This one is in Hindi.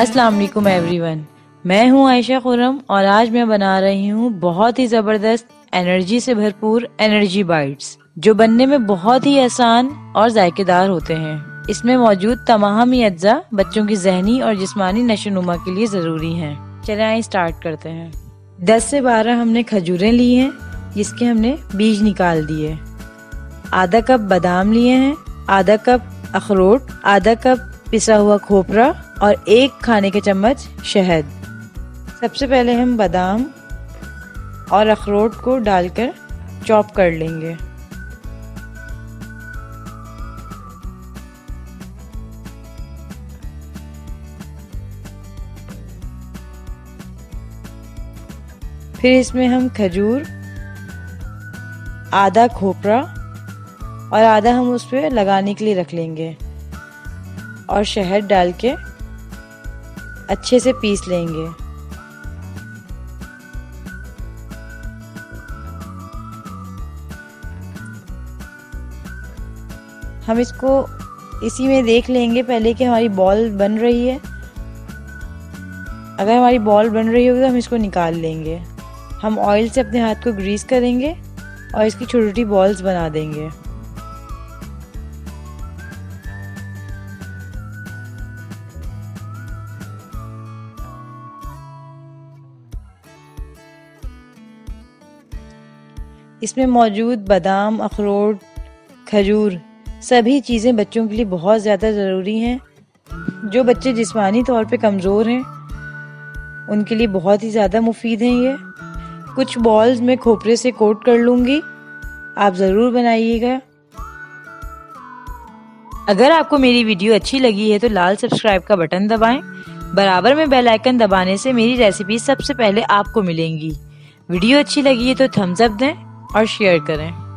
अस्सलाम वालेकुम एवरीवन, मैं हूं आयशा खुरम और आज मैं बना रही हूं बहुत ही ज़बरदस्त एनर्जी से भरपूर एनर्जी बाइट्स जो बनने में बहुत ही आसान और जायकेदार होते हैं। इसमें मौजूद तमाम ही अज्जा बच्चों की जहनी और जिस्मानी नशोनुमा के लिए ज़रूरी हैं। चलें आइए स्टार्ट करते हैं। 10 से 12 हमने खजूरें ली हैं जिसके हमने बीज निकाल दिए। आधा कप बादाम लिए हैं, आधा कप अखरोट, आधा कप पिसा हुआ खोपरा और 1 खाने के चम्मच शहद। सबसे पहले हम बादाम और अखरोट को डालकर चॉप कर लेंगे। फिर इसमें हम खजूर, आधा खोपरा और आधा हम उस पर लगाने के लिए रख लेंगे और शहद डाल के अच्छे से पीस लेंगे। हम इसको इसी में देख लेंगे पहले कि हमारी बॉल बन रही है। अगर हमारी बॉल बन रही होगी तो हम इसको निकाल लेंगे। हम ऑयल से अपने हाथ को ग्रीस करेंगे और इसकी छोटी छोटी बॉल्स बना देंगे। इसमें मौजूद बादाम, अखरोट, खजूर सभी चीज़ें बच्चों के लिए बहुत ज़्यादा ज़रूरी हैं। जो बच्चे जिस्मानी तौर पे कमज़ोर हैं उनके लिए बहुत ही ज़्यादा मुफीद हैं ये। कुछ बॉल्स मैं खोपरे से कोट कर लूँगी, आप ज़रूर बनाइएगा। अगर आपको मेरी वीडियो अच्छी लगी है तो लाल सब्सक्राइब का बटन दबाएं। बराबर में बेल आइकन दबाने से मेरी रेसिपी सबसे पहले आपको मिलेंगी। वीडियो अच्छी लगी है तो थम्स अप दें और शेयर करें।